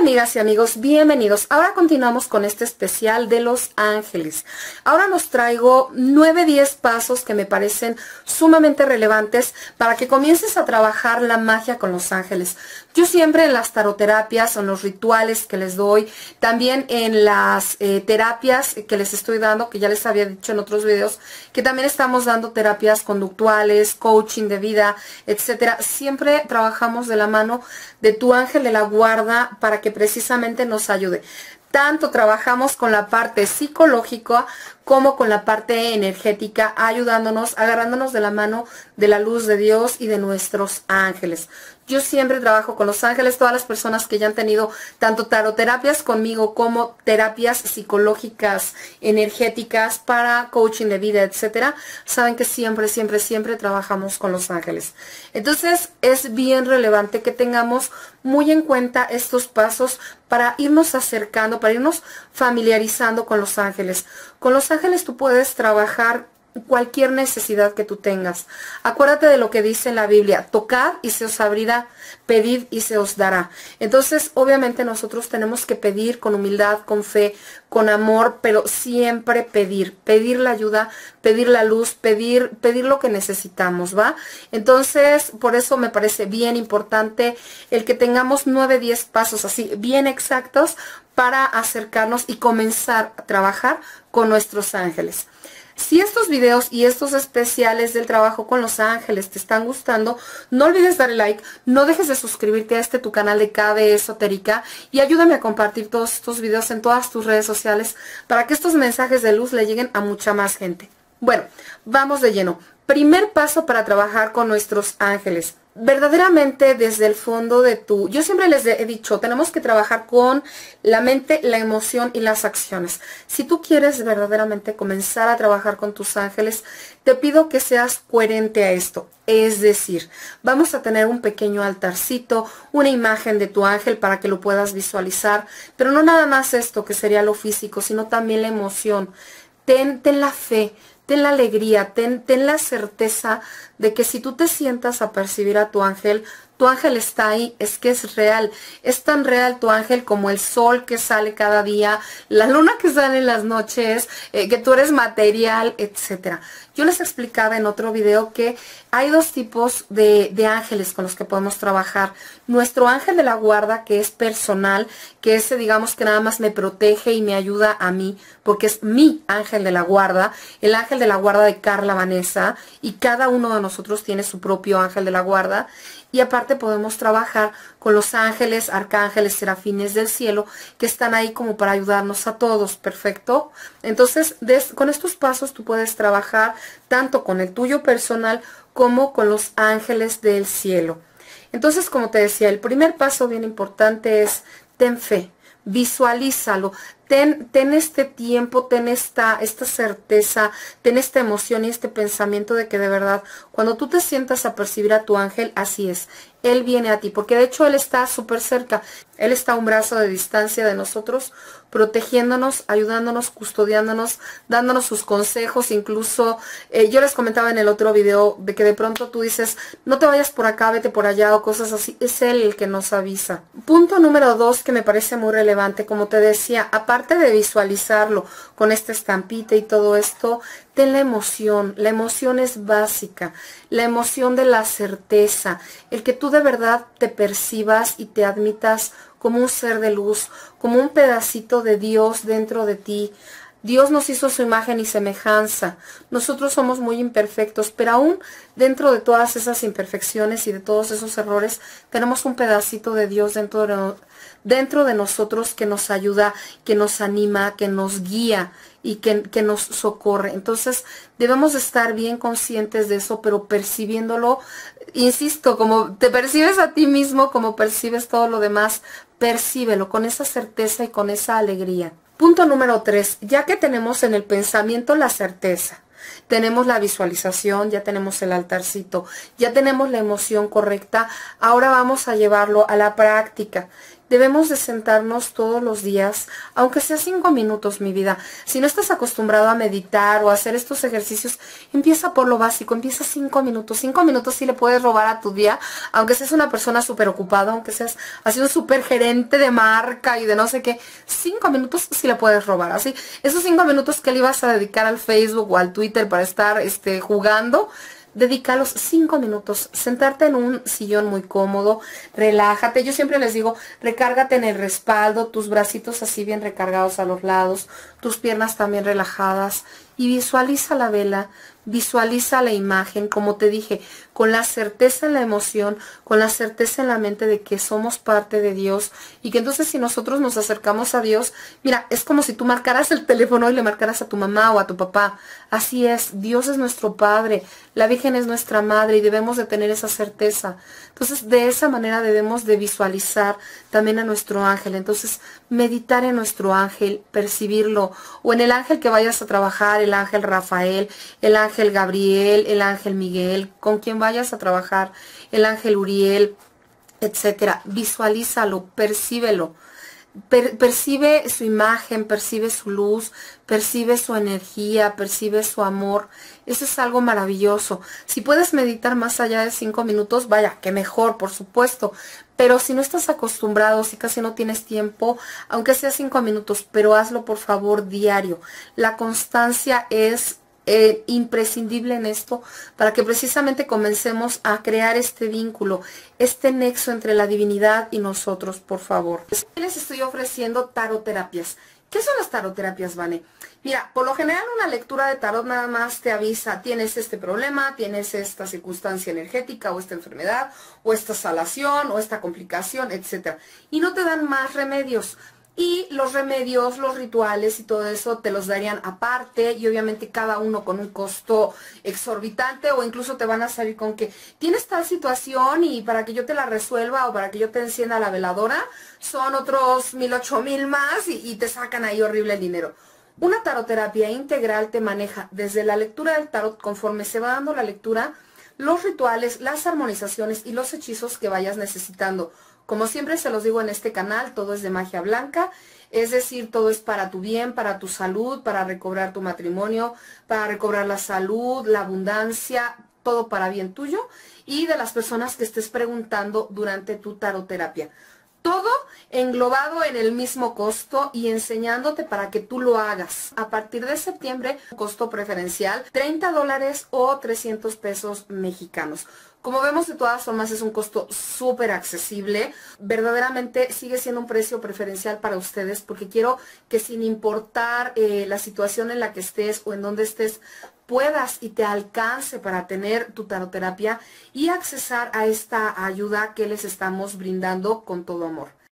amigas y amigos, bienvenidos. Ahora continuamos con este especial de los ángeles. Ahora nos traigo 9-10 pasos que me parecen sumamente relevantes para que comiences a trabajar la magia con los ángeles. Yo siempre en las taroterapias, en los rituales que les doy, también en las terapias que les estoy dando, que ya les había dicho en otros videos, que también estamos dando terapias conductuales, coaching de vida, etcétera. Siempre trabajamos de la mano de tu ángel de la guarda para que precisamente nos ayude. Tanto trabajamos con la parte psicológica como con la parte energética, ayudándonos, agarrándonos de la mano de la luz de Dios y de nuestros ángeles. Yo siempre trabajo con los ángeles. Todas las personas que ya han tenido tanto taroterapias conmigo como terapias psicológicas, energéticas, para coaching de vida, etcétera, saben que siempre, siempre, siempre trabajamos con los ángeles. Entonces es bien relevante que tengamos muy en cuenta estos pasos para irnos acercando, para irnos familiarizando con los ángeles. Con los ángeles tú puedes trabajar cualquier necesidad que tú tengas. Acuérdate de lo que dice en la Biblia: tocad y se os abrirá, pedid y se os dará. Entonces, obviamente nosotros tenemos que pedir con humildad, con fe, con amor, pero siempre pedir, pedir la ayuda, pedir la luz, pedir lo que necesitamos, ¿va? Entonces, por eso me parece bien importante el que tengamos 9-10 pasos así, bien exactos, para acercarnos y comenzar a trabajar con nuestros ángeles. Si estos videos y estos especiales del trabajo con los ángeles te están gustando, no olvides darle like, no dejes de suscribirte a tu canal de KV Esotérica, y ayúdame a compartir todos estos videos en todas tus redes sociales para que estos mensajes de luz le lleguen a mucha más gente. Bueno, vamos de lleno. Primer paso para trabajar con nuestros ángeles. Verdaderamente desde el fondo de tu... Yo siempre les he dicho, tenemos que trabajar con la mente, la emoción y las acciones. Si tú quieres verdaderamente comenzar a trabajar con tus ángeles, te pido que seas coherente a esto. Es decir, vamos a tener un pequeño altarcito, una imagen de tu ángel para que lo puedas visualizar. Pero no nada más esto, que sería lo físico, sino también la emoción. Ten la fe. Ten la alegría, ten la certeza de que si tú te sientas a percibir a tu ángel está ahí, es que es real. Es tan real tu ángel como el sol que sale cada día, la luna que sale en las noches, que tú eres material, etc. Yo les explicaba en otro video que hay dos tipos de ángeles con los que podemos trabajar. Nuestro ángel de la guarda, que es personal, que ese digamos que nada más me protege y me ayuda a mí, porque es mi ángel de la guarda, el ángel de la guarda de Carla Vanessa, y cada uno de nosotros tiene su propio ángel de la guarda. Y aparte podemos trabajar con los ángeles, arcángeles, serafines del cielo, que están ahí como para ayudarnos a todos, ¿perfecto? Entonces, con estos pasos tú puedes trabajar tanto con el tuyo personal como con los ángeles del cielo. Entonces, como te decía, el primer paso bien importante es: ten fe, visualízalo. Ten este tiempo, ten esta certeza, ten esta emoción y este pensamiento de que de verdad, cuando tú te sientas a percibir a tu ángel, así es, él viene a ti, porque de hecho él está súper cerca, él está a un brazo de distancia de nosotros, protegiéndonos, ayudándonos, custodiándonos, dándonos sus consejos. Incluso yo les comentaba en el otro video de que de pronto tú dices, no te vayas por acá, vete por allá, o cosas así. Es él el que nos avisa. Punto número 2, que me parece muy relevante, como te decía, aparte de visualizarlo con esta estampita y todo esto, ten la emoción. La emoción es básica, la emoción de la certeza, el que tú de verdad te percibas y te admitas como un ser de luz, como un pedacito de Dios dentro de ti. Dios nos hizo su imagen y semejanza. Nosotros somos muy imperfectos, pero aún dentro de todas esas imperfecciones y de todos esos errores, tenemos un pedacito de Dios dentro de nosotros, que nos ayuda, que nos anima, que nos guía y que nos socorre. Entonces debemos estar bien conscientes de eso, pero percibiéndolo, insisto, como te percibes a ti mismo, como percibes todo lo demás, percíbelo con esa certeza y con esa alegría. Punto número 3, ya que tenemos en el pensamiento la certeza, tenemos la visualización, ya tenemos el altarcito, ya tenemos la emoción correcta, ahora vamos a llevarlo a la práctica. Debemos de sentarnos todos los días, aunque sea 5 minutos, mi vida. Si no estás acostumbrado a meditar o a hacer estos ejercicios, empieza por lo básico, empieza 5 minutos. 5 minutos sí le puedes robar a tu día, aunque seas una persona súper ocupada, aunque seas así un súper gerente de marca y de no sé qué. 5 minutos sí le puedes robar, así. Esos 5 minutos que le ibas a dedicar al Facebook o al Twitter para estar jugando, dedica los 5 minutos, sentarte en un sillón muy cómodo, relájate. Yo siempre les digo, recárgate en el respaldo, tus bracitos así bien recargados a los lados, tus piernas también relajadas, y visualiza la vela, visualiza la imagen, como te dije, con la certeza en la emoción, con la certeza en la mente de que somos parte de Dios, y que entonces si nosotros nos acercamos a Dios, mira, es como si tú marcaras el teléfono y le marcaras a tu mamá o a tu papá. Así es, Dios es nuestro Padre, la Virgen es nuestra Madre, y debemos de tener esa certeza. Entonces, de esa manera debemos de visualizar también a nuestro ángel. Entonces, meditar en nuestro ángel, percibirlo, o en el ángel que vayas a trabajar, el ángel Rafael, el ángel Gabriel, el ángel Miguel, con quien vayas a trabajar, el ángel Uriel, etcétera. Visualízalo, percíbelo. Percibe su imagen, percibe su luz, percibe su energía, percibe su amor. Eso es algo maravilloso. Si puedes meditar más allá de 5 minutos, vaya, que mejor, por supuesto. Pero si no estás acostumbrado, si casi no tienes tiempo, aunque sea 5 minutos, pero hazlo por favor diario. La constancia es imprescindible en esto, para que precisamente comencemos a crear este vínculo, este nexo entre la divinidad y nosotros, por favor. Les estoy ofreciendo taroterapias. ¿Qué son las taroterapias, Vane? Mira, por lo general una lectura de tarot nada más te avisa, tienes este problema, tienes esta circunstancia energética, o esta enfermedad, o esta salación, o esta complicación, etcétera, y no te dan más remedios. Y los remedios, los rituales y todo eso te los darían aparte, y obviamente cada uno con un costo exorbitante, o incluso te van a salir con que tienes tal situación y para que yo te la resuelva o para que yo te encienda la veladora son otros 1,000, 8,000 más, y te sacan ahí horrible el dinero. Una taroterapia integral te maneja desde la lectura del tarot, conforme se va dando la lectura, los rituales, las armonizaciones y los hechizos que vayas necesitando. Como siempre se los digo en este canal, todo es de magia blanca, es decir, todo es para tu bien, para tu salud, para recobrar tu matrimonio, para recobrar la salud, la abundancia, todo para bien tuyo y de las personas que estés preguntando durante tu taroterapia. Todo englobado en el mismo costo y enseñándote para que tú lo hagas. A partir de septiembre, costo preferencial, $30 o $300 mexicanos. Como vemos, de todas formas es un costo súper accesible. Verdaderamente sigue siendo un precio preferencial para ustedes, porque quiero que sin importar la situación en la que estés o en donde estés, puedas y te alcance para tener tu taroterapia y accesar a esta ayuda que les estamos brindando con todo amor.